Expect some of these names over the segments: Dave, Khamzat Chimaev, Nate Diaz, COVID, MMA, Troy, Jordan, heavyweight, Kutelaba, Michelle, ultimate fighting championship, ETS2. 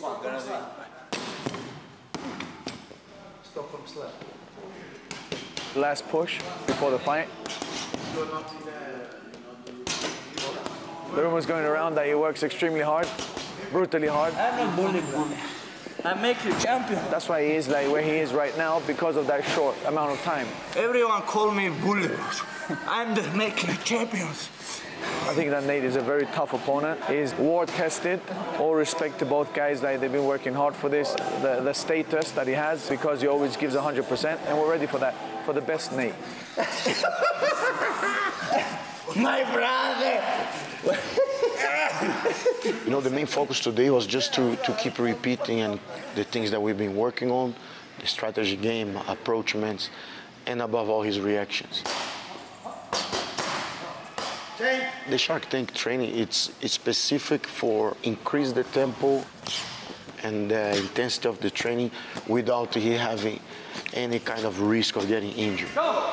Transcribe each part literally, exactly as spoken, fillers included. Stockholm slap. Stockholm slap. Last push before the fight. The rumor's going around that he works extremely hard, brutally hard. I'm not bullying him. I make you champion. That's why he is like where he is right now, because of that short amount of time. Everyone call me bully. I'm the making champions. I think that Nate is a very tough opponent. He's war-tested. All respect to both guys. Like, they've been working hard for this. The, the status that he has, because he always gives one hundred percent, and we're ready for that, for the best Nate. My brother! You know, the main focus today was just to, to keep repeating and the things that we've been working on, the strategy game, approachments, and above all, his reactions. The Shark Tank training, it's, it's specific for increase the tempo and the intensity of the training without he having any kind of risk of getting injured. Go!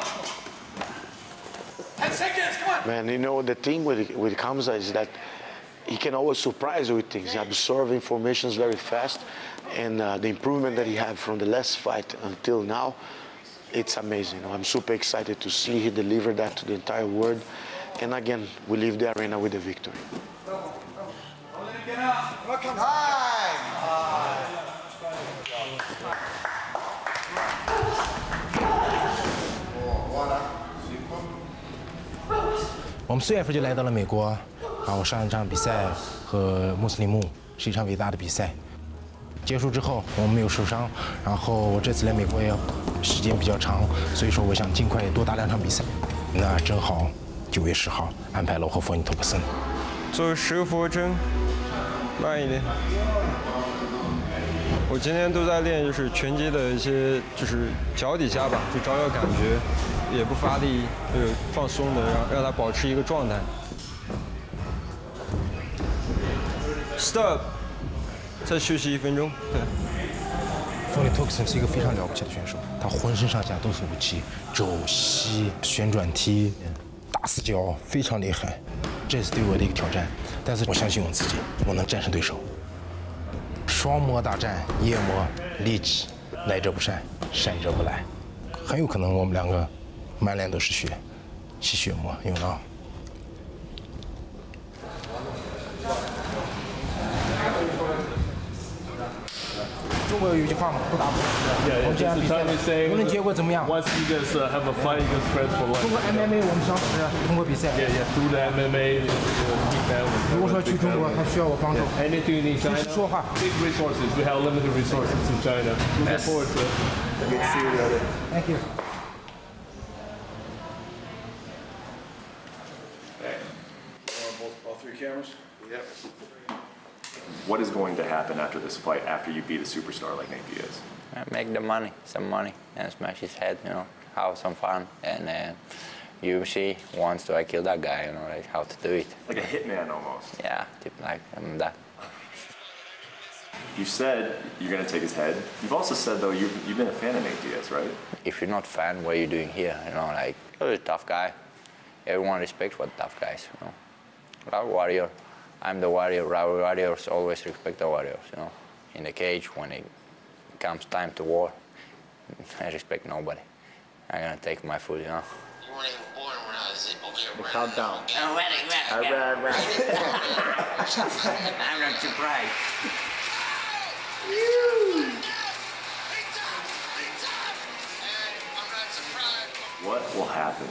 ten seconds, come on! Man, you know, the thing with, with Khamzat is that he can always surprise you with things. He absorbs information very fast, and uh, the improvement that he had from the last fight until now, it's amazing. I'm super excited to see he deliver that to the entire world. And again, we leave the arena with a victory. I'm so happy to come to America. I was in the last match with Muslim. It was a great match. After the match, I didn't get hurt. And this time to America, it's been a long time. So I want to play more matches. That's really good. nine月十号安排了我和佛尼托克森做十个俯卧撑，慢一点。我今天都在练，就是拳击的一些，就是脚底下吧，就找找感觉，也不发力，就是放松的，让让它保持一个状态。Stop， 再休息一分钟。对。佛尼托克森是一个非常了不起的选手，他浑身上下都是武器，肘膝、旋转踢。 打死角非常厉害，这是对我的一个挑战，但是我相信我自己，我能战胜对手。双魔大战，夜魔利己，来者不善，善者不来，很有可能我们两个满脸都是血，吸血魔，有吗？中国有一句话嘛，不打不相识。我们这场比赛，无论结果怎么样，通过 M M A 我们相识，通过比赛。如果说去中国，他需要我帮助，随时说话。Thank you. All three cameras. Yep. What is going to happen after this fight, after you beat a superstar like Nate Diaz? Uh, make the money, some money, and smash his head, you know, have some fun. And uh, U F C wants to I kill that guy, you know, like how to do it. Like a hitman almost. Yeah, like um, that. You've said you're going to take his head. You've also said, though, you've, you've been a fan of Nate Diaz, right? If you're not a fan, what are you doing here? You know, like, you're a tough guy. Everyone respects what tough guys, you know. Like warrior. I'm the warrior. Warriors always respect the warriors, you know. In the cage, when it comes time to war, I respect nobody. I'm gonna take my food, you know. You weren't even born when I was over here. Calm down. I'm ready, ready. I'm ready, ready. I'm not surprised. What will happen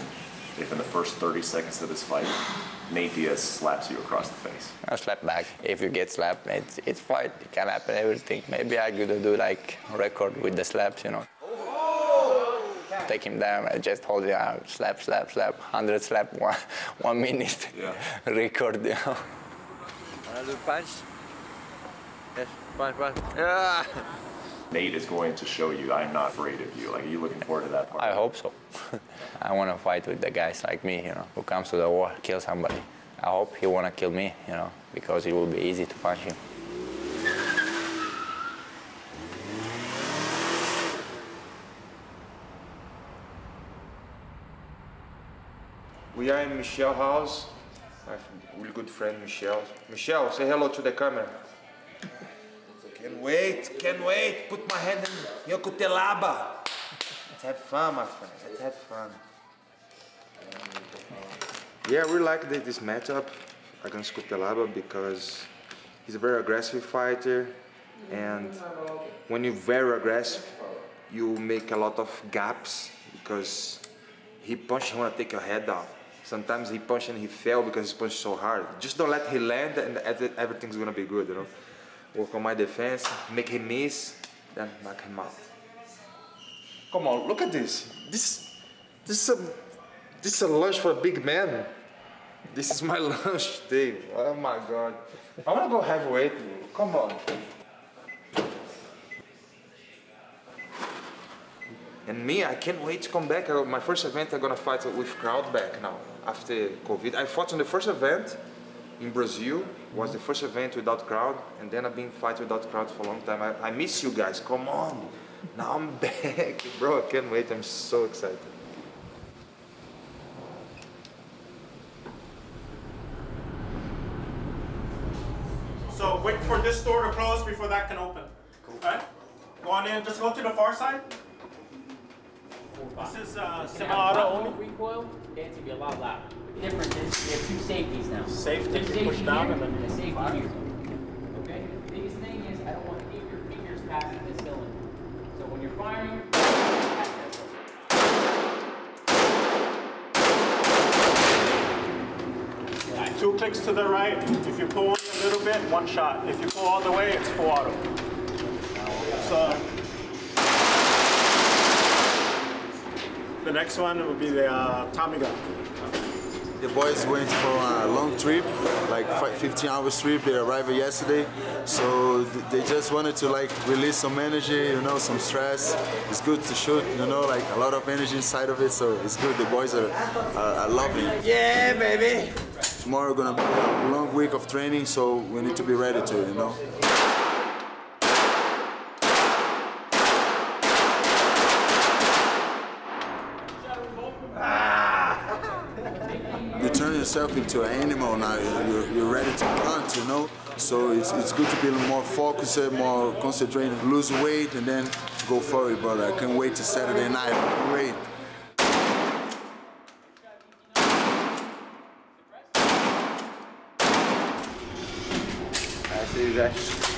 if in the first thirty seconds of this fight, Nate Diaz slaps you across the face? I'll slap back. If you get slapped, it's, it's fight. It can happen, everything. Maybe I could do like record with the slaps, you know. Oh. Take him down, I just hold him out. Slap, slap, slap. one hundred slap, one, one minute. Yeah. Record, you know. Another punch. Yes, punch, punch. Ah. Nate is going to show you I'm not afraid of you. Like, are you looking forward to that part? I hope so. I want to fight with the guys like me, you know, who comes to the war, kill somebody. I hope he want to kill me, you know, because it will be easy to punch him. We are in Michelle's house. My good friend Michelle. Michelle, say hello to the camera. Can wait, can wait. Put my hand in your Kutelaba. Let's have fun, my friend. Let's have fun. Yeah, we like this matchup against Kutelaba because he's a very aggressive fighter, and when you're very aggressive, you make a lot of gaps because he punches, he want to take your head off. Sometimes he punches and he fell because he punched so hard. Just don't let him land and everything's going to be good, you know. Work on my defense, make him miss, then knock him out. Come on, look at this. This, this, is, a, this is a lunch for a big man. This is my lunch, Dave. Oh my God. I want to go heavyweight. Come on. And me, I can't wait to come back. My first event, I'm gonna fight with crowd back now, after COVID. I fought on the first event in Brazil, was the first event without crowd, and then I've been fighting without crowd for a long time. I, I miss you guys, come on. Now I'm back, bro, I can't wait, I'm so excited. So wait for this door to close before that can open, cool. All right? Go on in, just go to the far side. This is uh, semi-auto only. Recoil, dancing be a lot louder. The difference is we have two safeties now. Safety, safety push down and then a safety here. Okay. The biggest thing is I don't want to keep your fingers passing this cylinder. So when you're firing. Right. Two clicks to the right. If you pull a little bit, one shot. If you pull all the way, it's full auto. So. The next one will be the uh, Tommy gun. The boys went for a long trip, like fifteen hours trip. They arrived yesterday, so they just wanted to like release some energy, you know, some stress. It's good to shoot, you know, like a lot of energy inside of it, so it's good. The boys are, are, are lovely. Yeah, baby. Tomorrow gonna be a long week of training, so we need to be ready to, you know. Yourself into an animal now, you're, you're ready to hunt, you know, so it's, it's good to be more focused, more concentrated, lose weight and then go for it, brother. I can't wait to Saturday night, I can't wait. I see that.